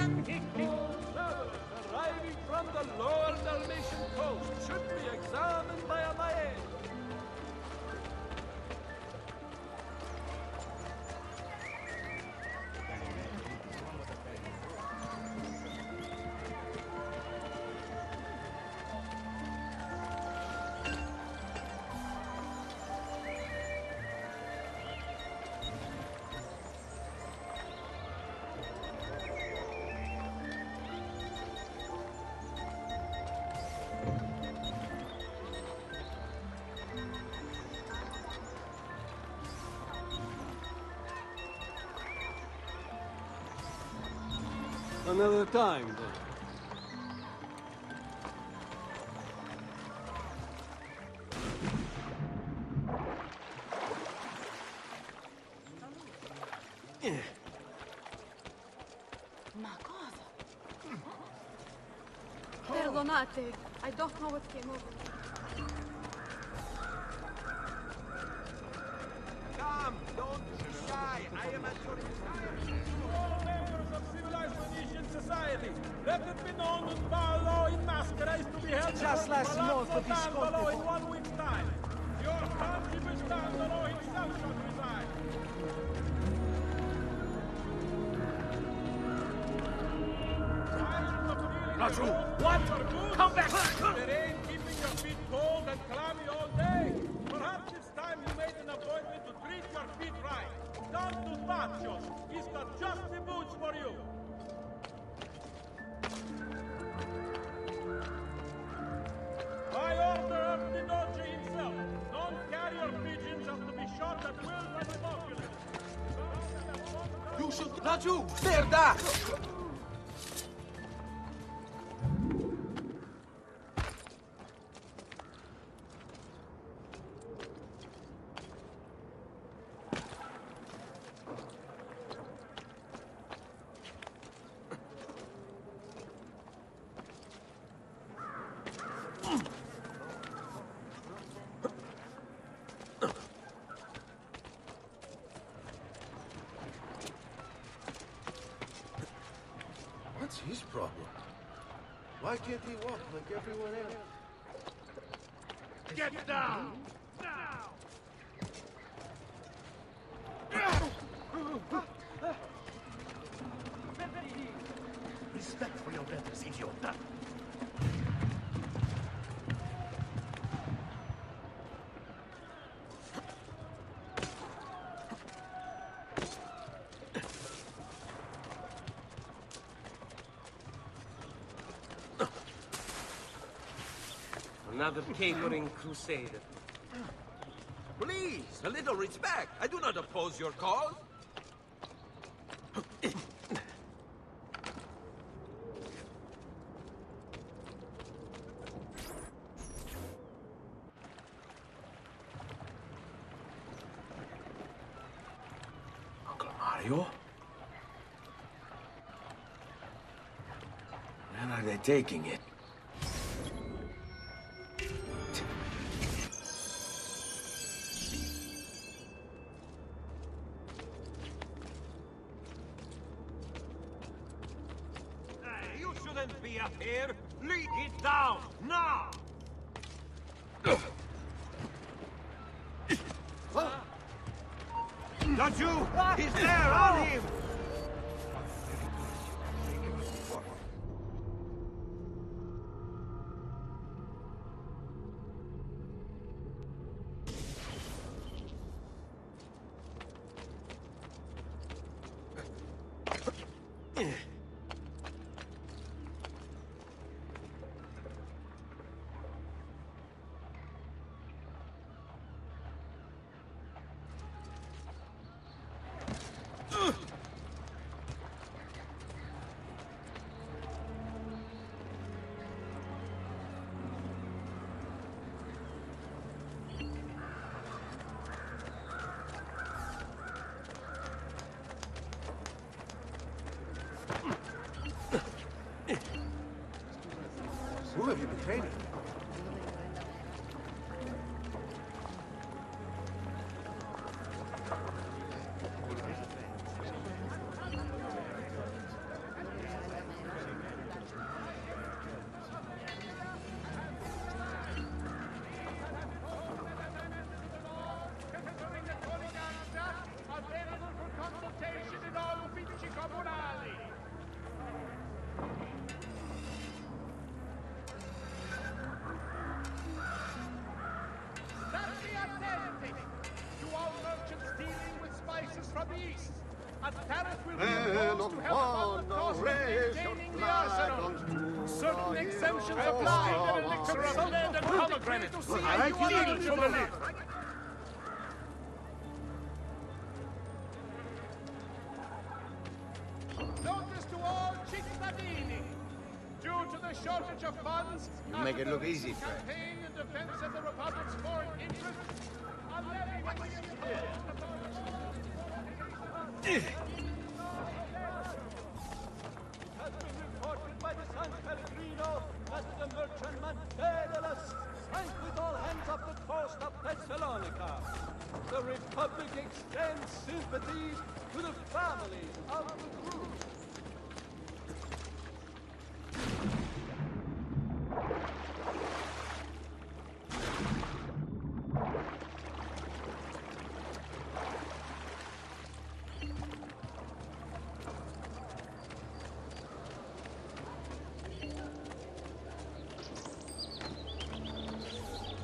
arriving from the lower Dalmatian coast should be examined by a Maed. Another time, then. Ma cosa? Perdonate, I don't know what came over me. Come, don't be shy. I am at your disposal. Society. Let it be known that Paolo in Mascara is to be held just last month of his in 1 week's time. Your countryman Dandolo himself shall resign. What? Come back! It ain't keeping your feet cold and clammy all day. Perhaps it's time you made an appointment to treat your feet right. Don't do patios. It's not just the boots for you. By order of the Doge himself, non-carrier pigeons have to be shot at will by the populace. You should... Laggiù! Merda! Why can't he walk like everyone else? Get down! Now! Respect for your betters, idiota! Another capering crusader. Please, a little respect. I do not oppose your cause. Uncle Mario? When are they taking it? Who have you betrayed? Notice to all cittadini. Due to the shortage of funds, you make it look easy, Fred. The Republic extends sympathies to the families of the crew.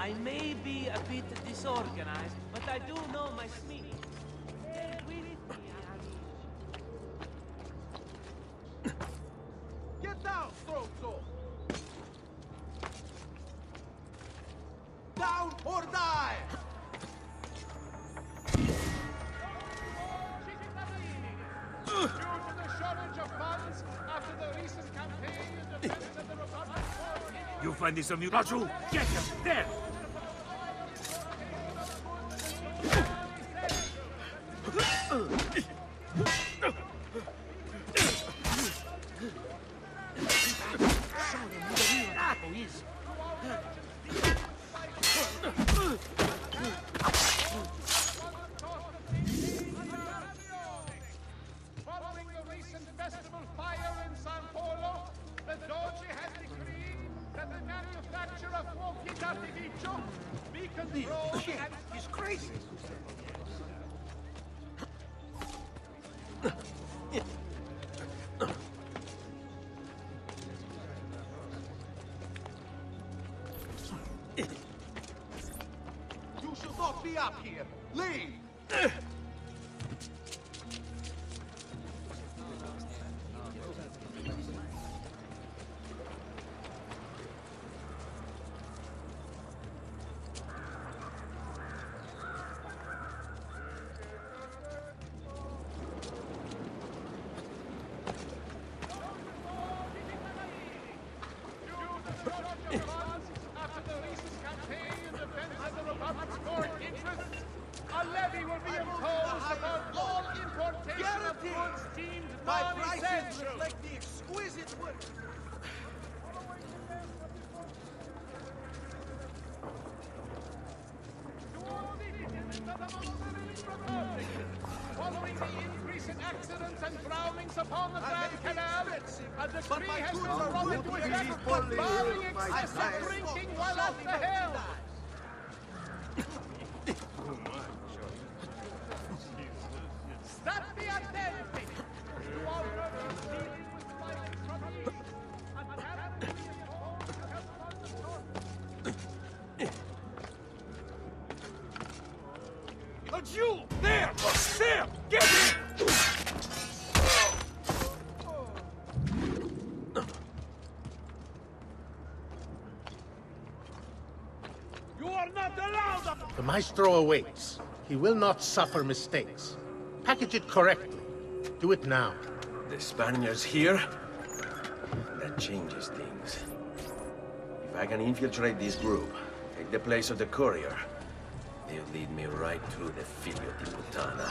I may be a bit disorganized, but I do know my smear. Get down, stronzo! Down or die! Due to the shortage of funds after the recent campaign in defense of the Republic. You find this amusing? Get him! There! Maestro awaits. He will not suffer mistakes. Package it correctly. Do it now. The Spaniards here? That changes things. If I can infiltrate this group, take the place of the courier, they'll lead me right through the Figlio di Putana.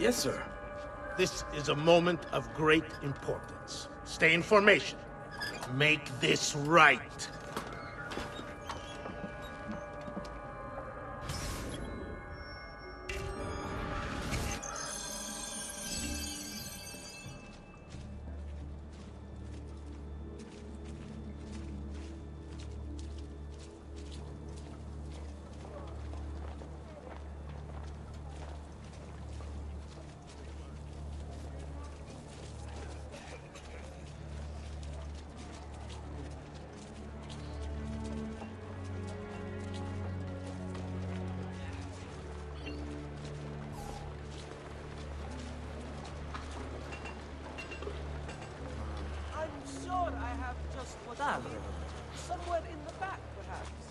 Yes, sir. This is a moment of great importance. Stay in formation. Make this right. Salve. Somewhere in the back, perhaps.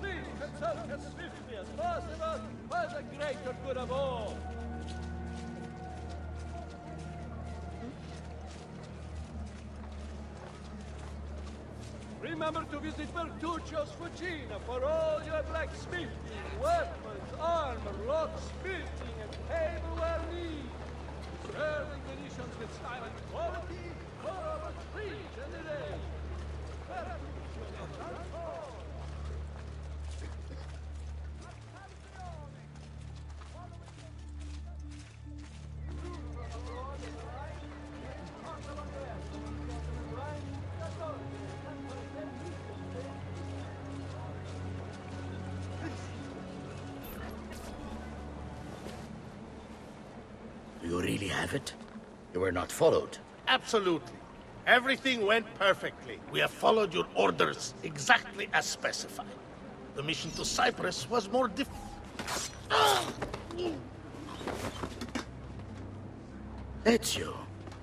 Please consult as swiftly as possible for the greater good of all. Remember to visit Bertuccio's Fucina for all your blacksmithing, weapons, armor, locksmithing, and tableware needs. Serving conditions with style and quality for over 3 generations. You really have it? You were not followed? Absolutely. Everything went perfectly. We have followed your orders exactly as specified. The mission to Cyprus was more Ezio,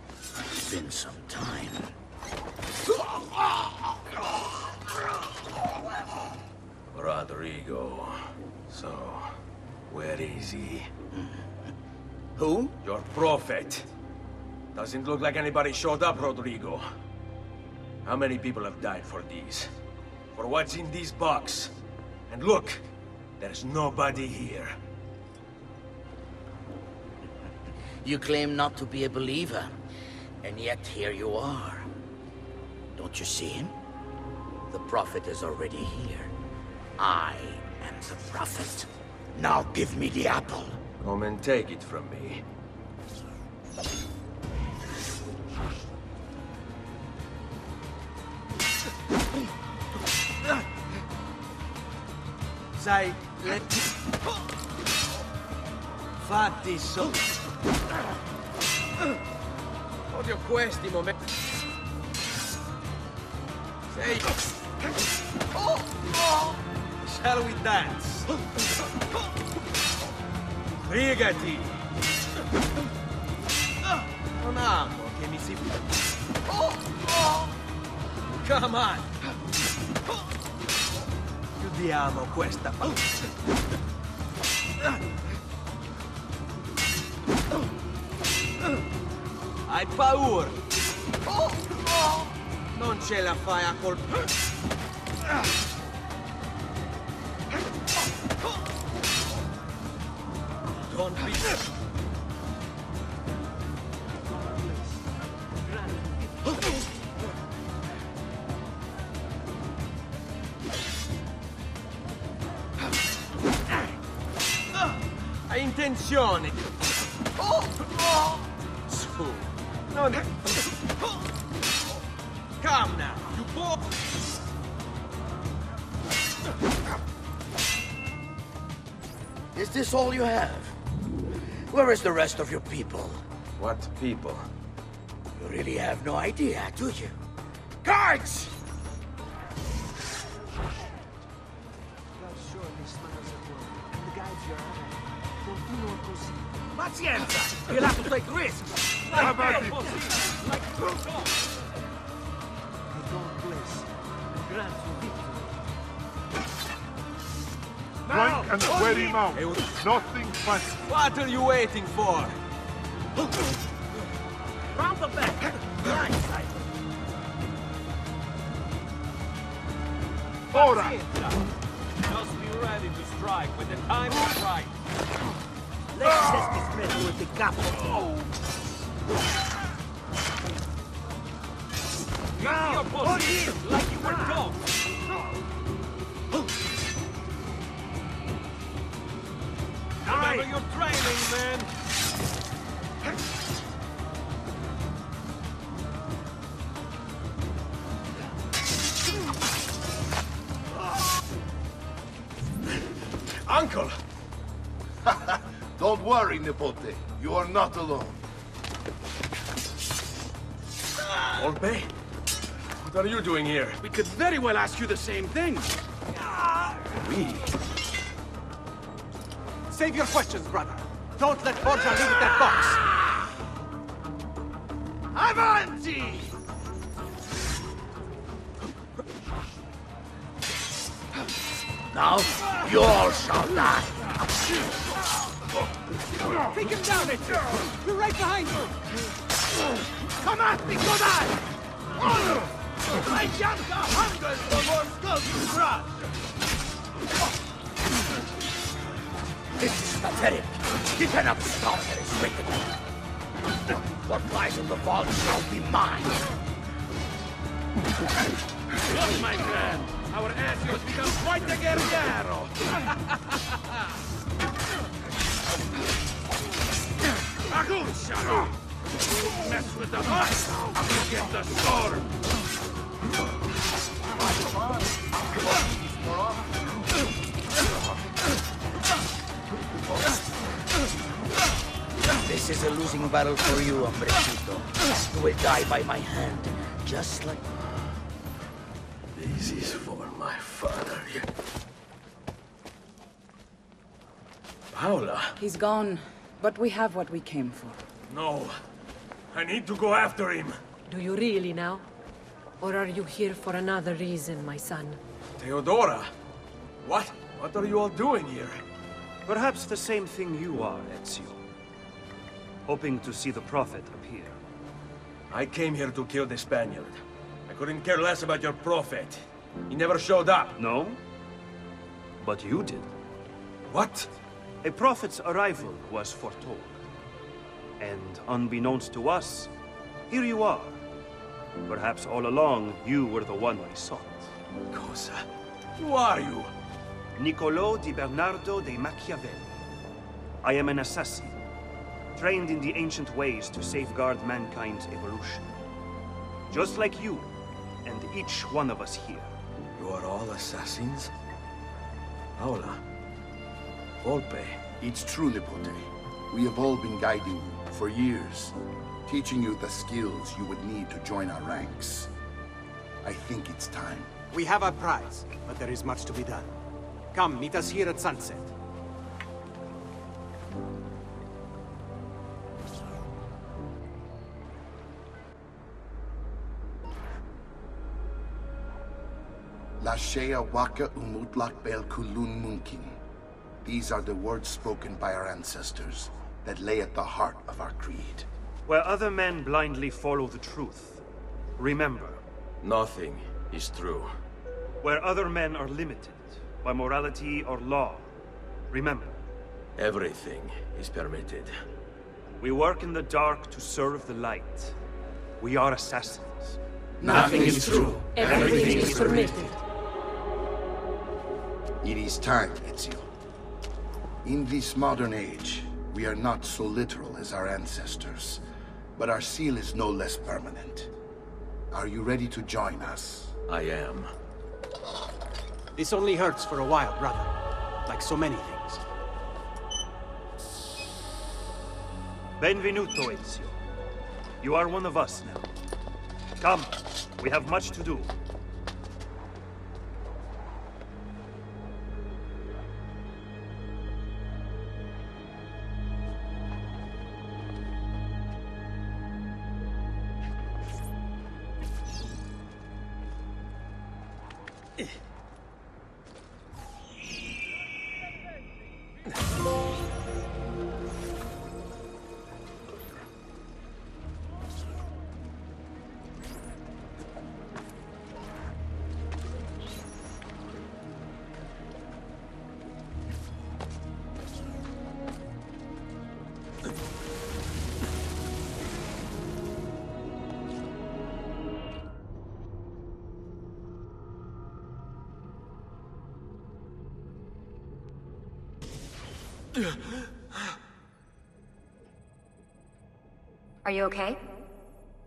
it's been some time. Rodrigo. So, where is he? Who? Your prophet. Doesn't look like anybody showed up, Rodrigo. How many people have died for these? For what's in this box? And look, there's nobody here. You claim not to be a believer, and yet here you are. Don't you see him? The prophet is already here. I am the prophet. Now give me the apple. Come and take it from me. Sai, fatti so. Odio questi momenti. Sei. Shall we dance? Fregati! Non amo che mi si... Come on! Chiudiamo questa... Hai paura! Non ce la fai a colpire! Don't be... Hai intenzione! Su, non è... Come now, you boy! Is this all you have? Where is the rest of your people? What people? You really have no idea, do you? Guards! Pazienza! You'll have to take risks! Like Drink and wear him out. Nothing but... What are you waiting for? Round the back. Right side. Ora. Just be ready to strike when the time is right. Let's test this metal with the cap. Now, hold him like you were dogs. Remember your training, man! Uncle! Don't worry, Nipote. You are not alone. Volpe? What are you doing here? We could very well ask you the same thing. we. Save your questions, brother. Don't let Borgia leave that box. Avanti! Now, you all shall die. Take him down, Ezio. We're right behind you. Come at me, Godai! I am the hundreds of more skulls to crush. This is pathetic. He cannot stop this spectacle. What lies in the vault shall be mine. Look, my friend. Our Ezio has become quite a guerriero! Aguncia! You mess with the boss, you get the sword! This is a losing battle for you, hombrecito. You will die by my hand, just like... This is for my father. Paola! He's gone, but we have what we came for. No. I need to go after him. Do you really now? Or are you here for another reason, my son? Theodora! What? What are you all doing here? Perhaps the same thing you are, Ezio. Hoping to see the Prophet appear. I came here to kill the Spaniard. Couldn't care less about your prophet. He never showed up. No? But you did. What? A prophet's arrival was foretold. And unbeknownst to us, here you are. Perhaps all along, you were the one we sought. Cosa? Who are you? Niccolò di Bernardo dei Machiavelli. I am an assassin, trained in the ancient ways to safeguard mankind's evolution. Just like you. And each one of us here. You are all assassins? Paola. Volpe. It's true, Lipote. We have all been guiding you for years, teaching you the skills you would need to join our ranks. I think it's time. We have our prize, but there is much to be done. Come, meet us here at sunset. These are the words spoken by our ancestors that lay at the heart of our creed. Where other men blindly follow the truth, remember... Nothing is true. Where other men are limited by morality or law, remember... Everything is permitted. We work in the dark to serve the light. We are assassins. Nothing is true. Everything is permitted. It is time, Ezio. In this modern age, we are not so literal as our ancestors, but our seal is no less permanent. Are you ready to join us? I am. This only hurts for a while, brother. Like so many things. Benvenuto, Ezio. You are one of us now. Come, we have much to do. Are you okay?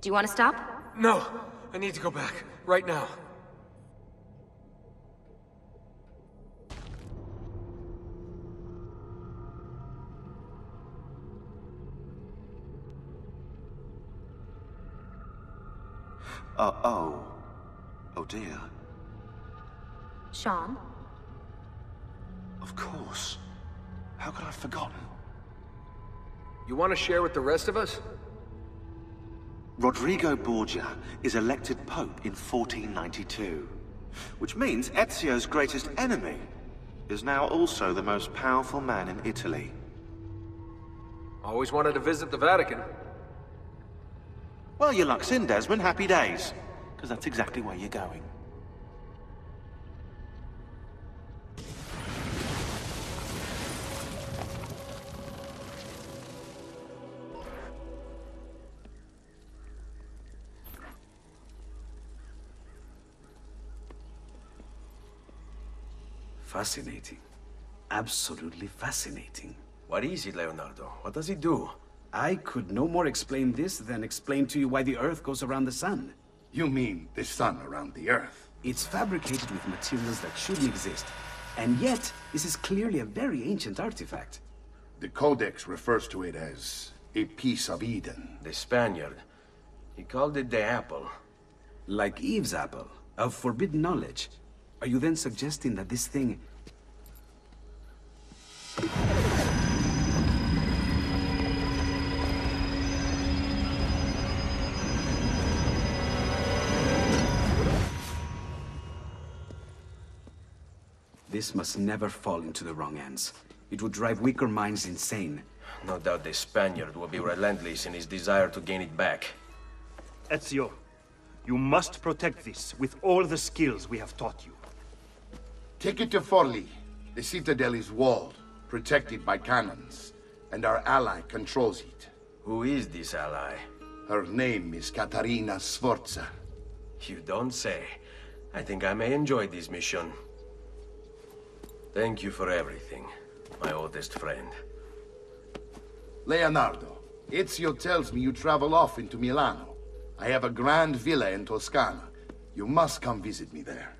Do you want to stop? No! I need to go back. Right now. Oh. Oh dear. Sean? Of course. How could I have forgotten? You want to share with the rest of us? Rodrigo Borgia is elected Pope in 1492, which means Ezio's greatest enemy is now also the most powerful man in Italy. Always wanted to visit the Vatican. Well, your luck's in, Desmond. Happy days. Because that's exactly where you're going. Fascinating. Absolutely fascinating. What is it, Leonardo? What does it do? I could no more explain this than explain to you why the Earth goes around the Sun. You mean the Sun around the Earth? It's fabricated with materials that shouldn't exist. And yet, this is clearly a very ancient artifact. The Codex refers to it as a Piece of Eden. The Spaniard. He called it the apple. Like Eve's apple, of forbidden knowledge. Are you then suggesting that this thing... This must never fall into the wrong hands. It would drive weaker minds insane. No doubt the Spaniard will be relentless in his desire to gain it back. Ezio, you must protect this with all the skills we have taught you. Take it to Forli. The citadel is walled, protected by cannons, and our ally controls it. Who is this ally? Her name is Caterina Sforza. You don't say. I think I may enjoy this mission. Thank you for everything, my oldest friend. Leonardo, Ezio tells me you travel off into Milano. I have a grand villa in Toscana. You must come visit me there.